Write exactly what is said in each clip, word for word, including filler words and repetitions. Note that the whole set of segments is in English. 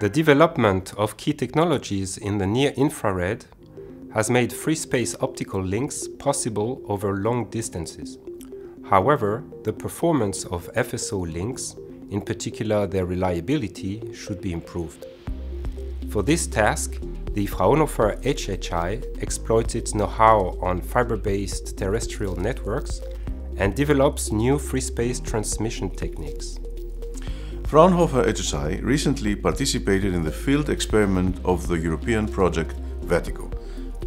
The development of key technologies in the near-infrared has made free space optical links possible over long distances. However, the performance of F S O links, in particular their reliability, should be improved. For this task, the Fraunhofer H H I exploits its know-how on fiber-based terrestrial networks and develops new free space transmission techniques. Fraunhofer H H I recently participated in the field experiment of the European project Vertigo,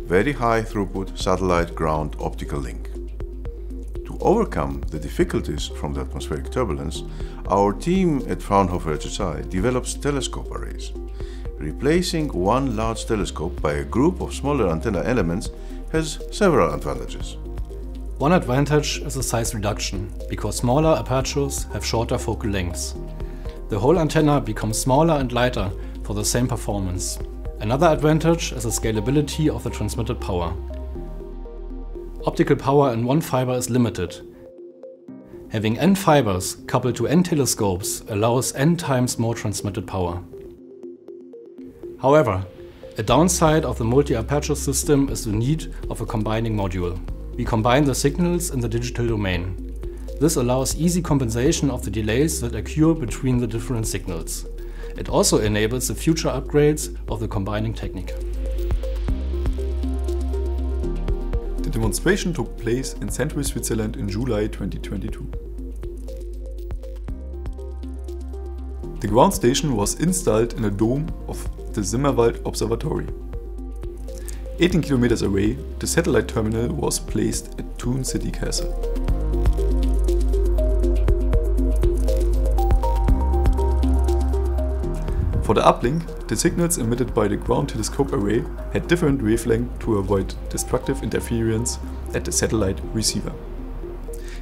Very High Throughput Satellite Ground Optical Link. To overcome the difficulties from the atmospheric turbulence, our team at Fraunhofer H H I develops telescope arrays. Replacing one large telescope by a group of smaller antenna elements has several advantages. One advantage is a size reduction, because smaller apertures have shorter focal lengths. The whole antenna becomes smaller and lighter for the same performance. Another advantage is the scalability of the transmitted power. Optical power in one fiber is limited. Having n fibers coupled to n telescopes allows n times more transmitted power. However, a downside of the multi-aperture system is the need of a combining module. We combine the signals in the digital domain. This allows easy compensation of the delays that occur between the different signals. It also enables the future upgrades of the combining technique. The demonstration took place in central Switzerland in July twenty twenty-two. The ground station was installed in a dome of the Zimmerwald Observatory. eighteen kilometers away, the satellite terminal was placed at Thun City Castle. For the uplink, the signals emitted by the ground telescope array had different wavelengths to avoid destructive interference at the satellite receiver.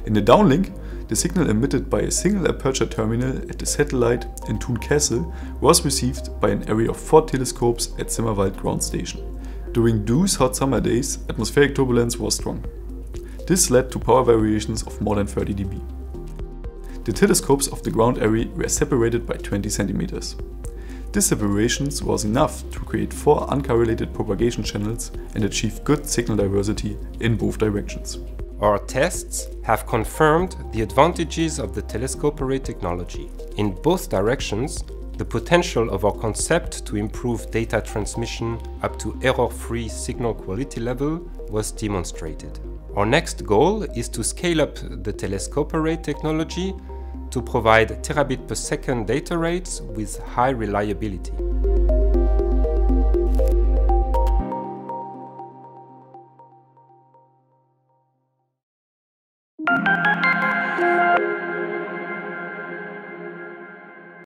In the downlink, the signal emitted by a single aperture terminal at the satellite in Thun Castle was received by an array of four telescopes at Zimmerwald Ground Station. During those hot summer days, atmospheric turbulence was strong. This led to power variations of more than thirty decibels. The telescopes of the ground array were separated by twenty centimeters. This separation was enough to create four uncorrelated propagation channels and achieve good signal diversity in both directions. Our tests have confirmed the advantages of the telescope array technology. In both directions, the potential of our concept to improve data transmission up to error-free signal quality level was demonstrated. Our next goal is to scale up the telescope array technology to provide terabit per second data rates with high reliability. Thank you.